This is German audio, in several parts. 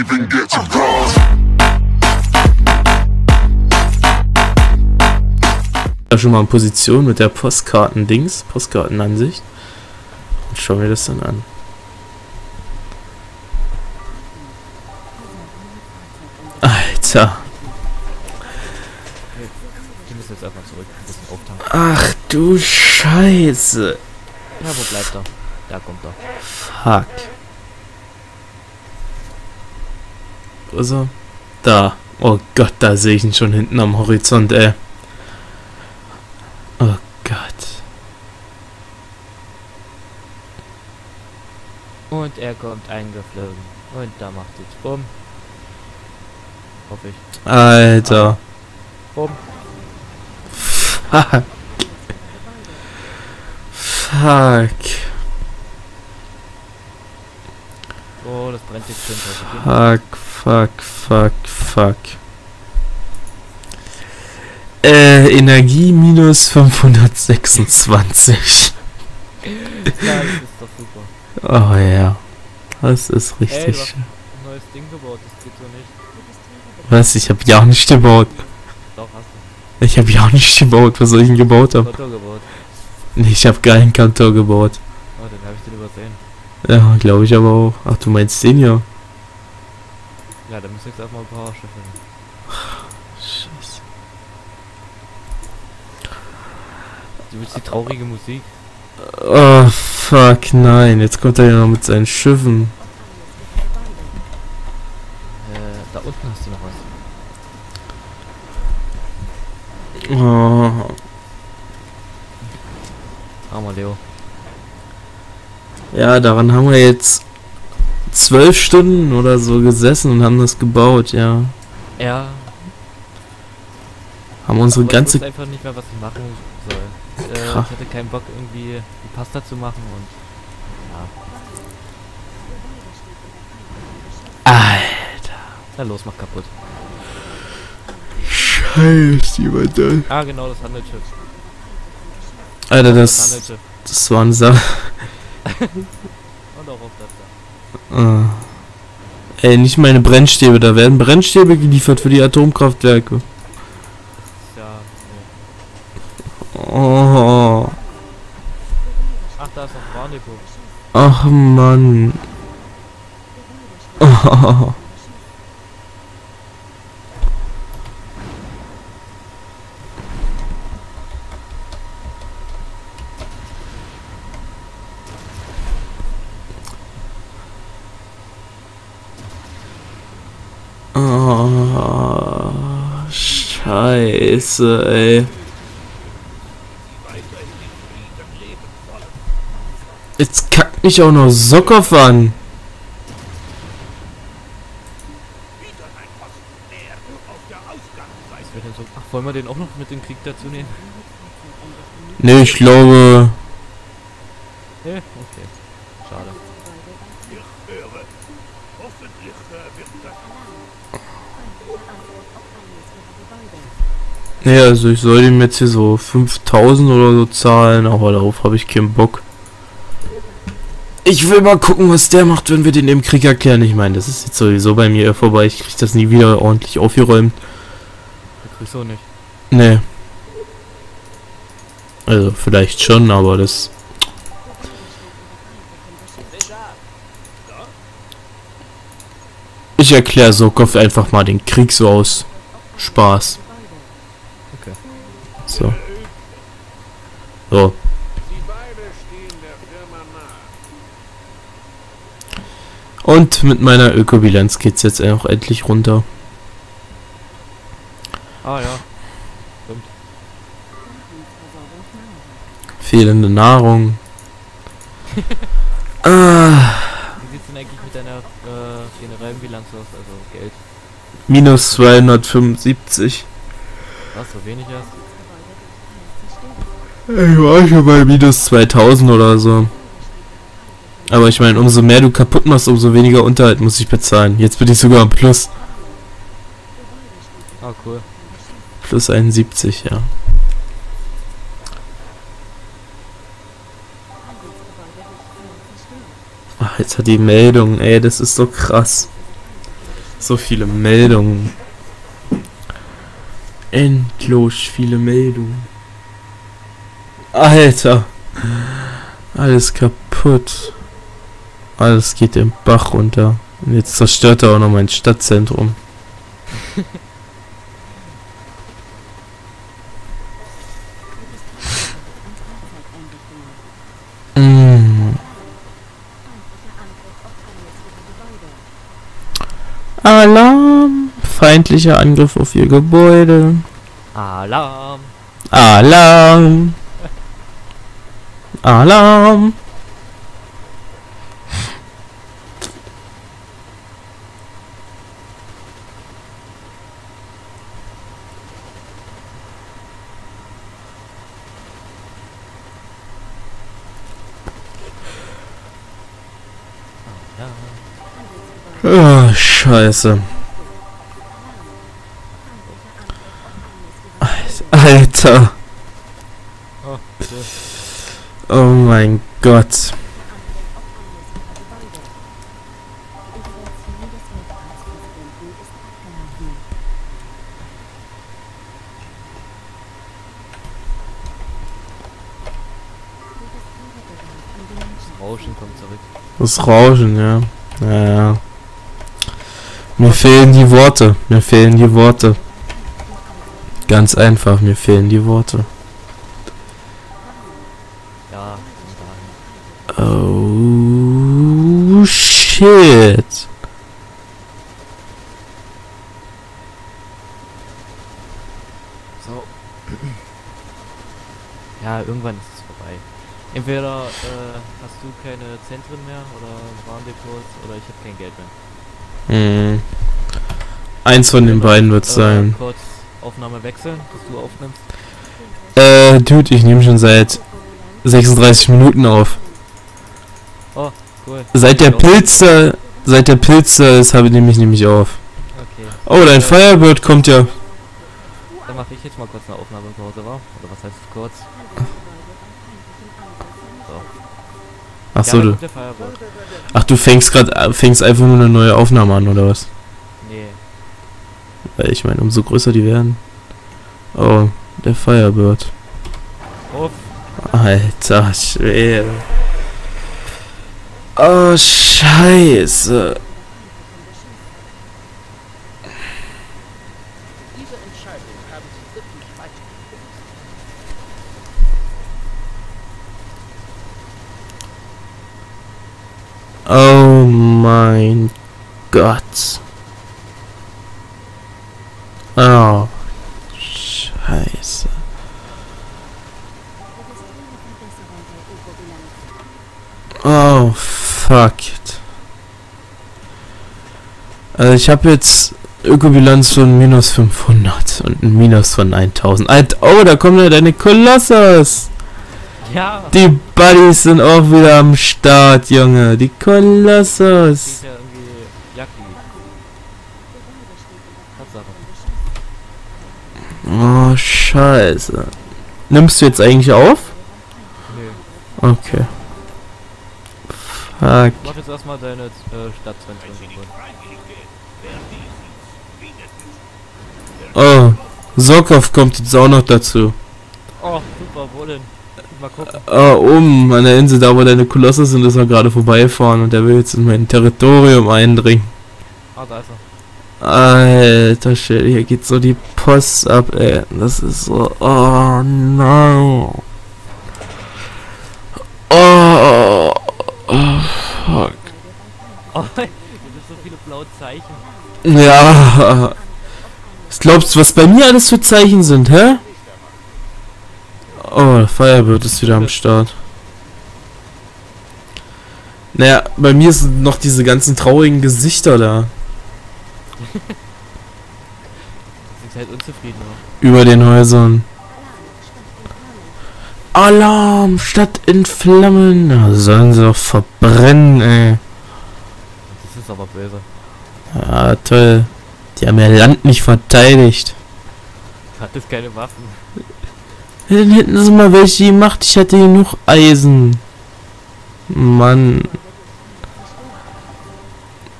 even get to cross. Ich habe schon mal in Position mit der Postkarten-Dings, Postkartenansicht. Und schauen wir das dann an. Alter. Die müssen jetzt einfach zurück, ein bisschen auftanken. Ach du Scheiße. Ja, wo bleibt er? Da kommt er. Fuck. Wo ist er? Da. Oh Gott, da sehe ich ihn schon hinten am Horizont, ey. Oh Gott. Und er kommt eingeflogen. Und da macht es bumm. Hoffe ich. Alter. Bumm. Fuck. Fuck. Oh, das brennt jetzt schön. Fuck, fuck, fuck, fuck. Energie minus 526. Ja, das ist doch super. Oh ja. Das ist richtig. Ey, du hast ein neues Ding gebaut, das geht so nicht. Was? Ich hab ja nicht gebaut. Doch, hast du. Ich hab ja nicht gebaut, was soll ich denn gebaut haben? Kontor gebaut. Nee, ich hab keinen Kontor gebaut. Oh, dann hab ich den übersehen. Ja, glaube ich aber auch. Ach, du meinst den ja. Ja, da müssen wir jetzt erstmal ein paar Schiffe nehmen. Scheiße. Du willst die traurige Musik? Oh, fuck, nein. Jetzt kommt er ja noch mit seinen Schiffen. Da unten hast du noch was. Oh. Armer Leo. Ja, daran haben wir jetzt 12 Stunden oder so gesessen und haben das gebaut, ja. Ja. Haben unsere aber ganze... Ich wusste einfach nicht mehr, was ich machen soll. Ich hatte keinen Bock, irgendwie die Pasta zu machen und... Ja. Alter. Na los, mach kaputt. Scheiße, jemand da. Ah, genau, das Handelsschiff. Alter, das war eine Sache. Und auch auf das da. Ah. Ey, nicht meine Brennstäbe, da werden Brennstäbe geliefert für die Atomkraftwerke. Ja, nee. Oh. Ach, da ist noch Warndepot. Ach Mann. Oh. Oh, Scheiße, ey. Jetzt kackt mich auch noch Sockhoff an. Ach, wollen wir den auch noch mit dem Krieg dazu nehmen? Ne, ich glaube... Ja, okay. Schade. Ja, also ich soll ihm jetzt hier so 5000 oder so zahlen, aber darauf habe ich keinen Bock. Ich will mal gucken, was der macht, wenn wir den im Krieg erklären. Ich meine, das ist jetzt sowieso bei mir vorbei. Ich krieg das nie wieder ordentlich aufgeräumt. Das kriegst du auch nicht. Nee. Also vielleicht schon, aber das... Ich erkläre Sockhoff einfach mal den Krieg so aus Spaß. Okay. So. So. Und mit meiner Ökobilanz geht's jetzt auch endlich runter. Ah ja. Stimmt. Fehlende Nahrung. Wie sieht's denn eigentlich mit deiner generellen Bilanz aus, also Geld? Minus 275. Was, so wenig hast? Ich war schon bei minus 2000 oder so. Aber ich meine, umso mehr du kaputt machst, umso weniger Unterhalt muss ich bezahlen. Jetzt bin ich sogar am Plus. Ah, cool. Plus 71, ja. Ach, jetzt hat die Meldung, ey, das ist so krass. So viele Meldungen. Endlos viele Meldungen. Alter. Alles kaputt. Alles geht im Bach runter. Und jetzt zerstört er auch noch mein Stadtzentrum. Alarm! Feindlicher Angriff auf ihr Gebäude. Alarm! Alarm! Alarm! Oh, Scheiße. Alter. Oh mein Gott. Das Rauschen kommt zurück. Das Rauschen, ja. Ja. Mir fehlen die Worte. Mir fehlen die Worte. Ganz einfach, mir fehlen die Worte. Ja. Oh shit. So. Ja, irgendwann ist es vorbei. Entweder hast du keine Zentren mehr oder Warendepots oder ich habe kein Geld mehr. Hm. Eins von den beiden wird es sein. Kurz Aufnahme wechseln, dass du aufnimmst. Dude, ich nehme schon seit 36 Minuten auf. Oh, cool. Seit der Pilze ist, nehme ich nämlich auf. Okay. Oh, dein Firebird kommt ja. Dann mache ich jetzt mal kurz eine Aufnahme zu Hause, wa? Oder was heißt kurz? Ach so, du. Ach, du fängst einfach nur eine neue Aufnahme an, oder was? Nee. Weil ich meine, umso größer die werden. Oh, der Firebird. Uff. Alter Schwede. Oh, Scheiße. Oh mein Gott. Oh, Scheiße. Oh, fuck it. Also ich habe jetzt Ökobilanz von minus 500 und ein Minus von 1000. Alter, oh, da kommen ja deine Kolossas. Ja. Die Buddies sind auch wieder am Start, Junge. Die Kolossos. Oh, Scheiße. Nimmst du jetzt eigentlich auf? Nö. Okay. Fuck. Mach jetzt erstmal deine Stadtzentren. Oh, Sokov kommt jetzt auch noch dazu. Oh, super, wo denn? Mal gucken. Oben an der Insel, da wo deine Kolosse sind, ist er gerade vorbeifahren und der will jetzt in mein Territorium eindringen. Ah, da ist er. Alter Shit, hier geht so die Post ab, ey. Das ist so... Oh, no. Oh, fuck. Oh, hier sind so viele blaue Zeichen. Ja. Was glaubst du, was bei mir alles für Zeichen sind, hä? Oh, der Firebird ist wieder am Start. Naja, bei mir sind noch diese ganzen traurigen Gesichter da. Sind halt unzufrieden, oder? Über den Häusern. Alarm! Stadt in Flammen! Na, sollen sie doch verbrennen, ey. Das ist aber böse. Ja, toll. Die haben ihr Land nicht verteidigt. Du hattest keine Waffen. Ja, dann hätten sie mal welche gemacht, ich hatte genug Eisen. Mann.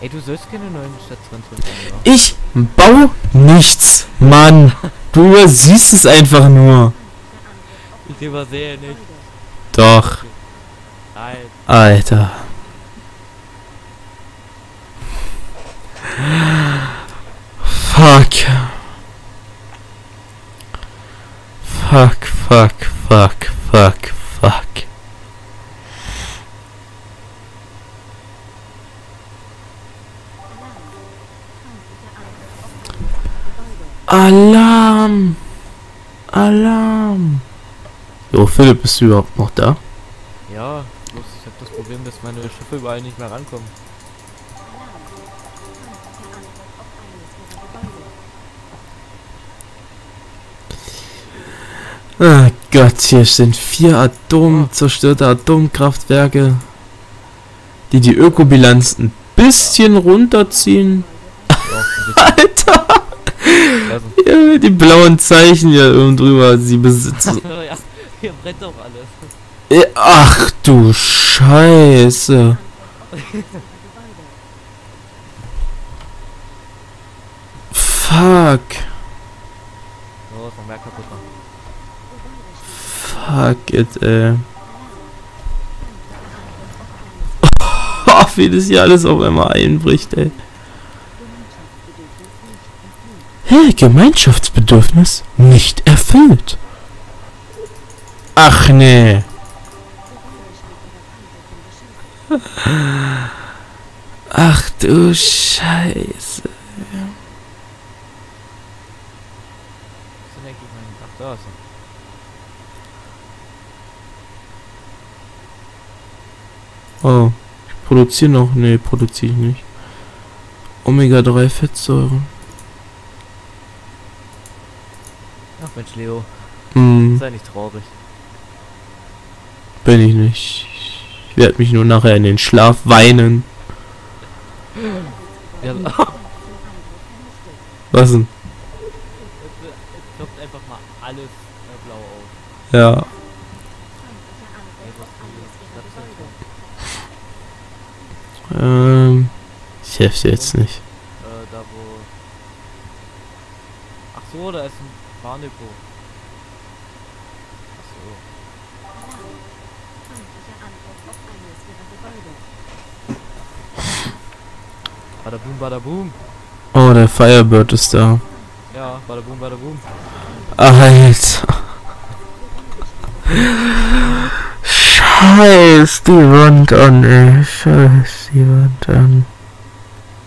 Ey, du sollst keine neuen Stadtzentren bauen. Ich baue nichts, Mann. Du übersiehst es einfach nur. Ich übersehe nicht. Doch. Alter. Fuck. Fuck, fuck, fuck, fuck, fuck. Alarm! Alarm! Jo, Philipp, bist du überhaupt noch da? Ja, bloß ich hab das Problem, dass meine Schiffe überall nicht mehr rankommen. Ah Gott, hier sind 4 atomzerstörte Atomkraftwerke, die die Ökobilanz ein bisschen runterziehen. Alter! Ja, die blauen Zeichen hier oben drüber, sie besitzen. Ja, hier brennt doch alles. Ach du Scheiße. Fuck. Fuck it, ey. Oh, wie das hier alles auf einmal einbricht, ey. Hey, Gemeinschaftsbedürfnis nicht erfüllt. Ach nee. Ach du Scheiße. Oh, ich produziere noch. Nee, produziere ich nicht. Omega-3 Fettsäuren. Ach Mensch, Leo. Sei nicht traurig. Bin ich nicht. Ich werde mich nur nachher in den Schlaf weinen. Ja. Was denn? Es klopft einfach mal alles blau auf. Ja. Ich helfe jetzt nicht. Da wo... Ach so, da ist ein Bahndepot. Ach so. Badaboom, badaboom. Oh, der Firebird ist da. Ja, badaboom, badaboom. Alter. Scheiß die Wand an, ey. Scheiß die Wand an.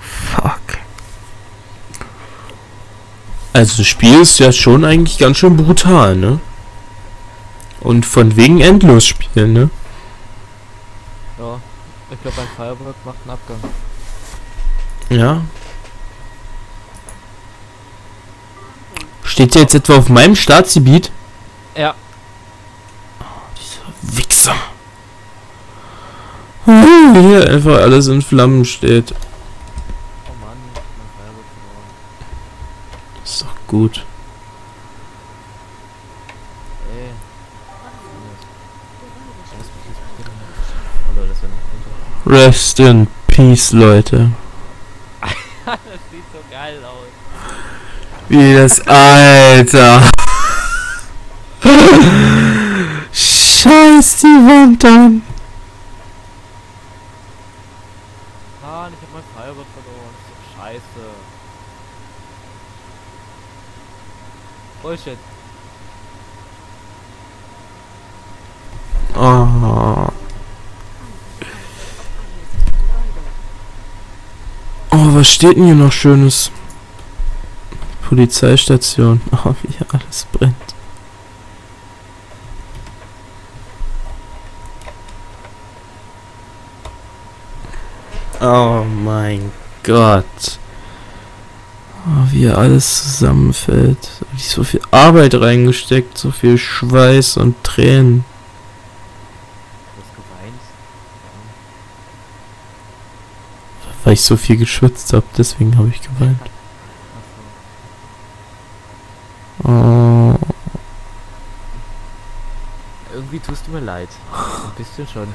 Fuck. Also das Spiel ist ja schon eigentlich ganz schön brutal, ne? Und von wegen endlos spielen, ne? Ja, ich glaube ein Firebird macht einen Abgang. Ja. Steht der jetzt etwa auf meinem Staatsgebiet? Ja. Oh, dieser Wichser. Hier einfach alles in Flammen steht. Oh Mann, mein ist doch gut. Ey. Rest in Peace, Leute. Das sieht so geil aus. Wie das Alter. Scheiß die Wand an. Ich hab mein Firebird verloren. Scheiße. Bullshit. Oh. Oh, was steht denn hier noch Schönes? Polizeistation. Oh, wie hier alles brennt. Oh mein Gott. Oh, wie alles zusammenfällt. Da habe ich so viel Arbeit reingesteckt, so viel Schweiß und Tränen. Du hast geweint? Ja. Weil ich so viel geschwitzt habe, deswegen habe ich geweint. Oh. Irgendwie tust du mir leid. Ein bisschen schon.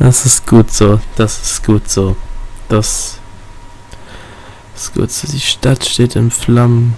Das ist gut so, das ist gut so. Das Das kurze, die Stadt steht in Flammen.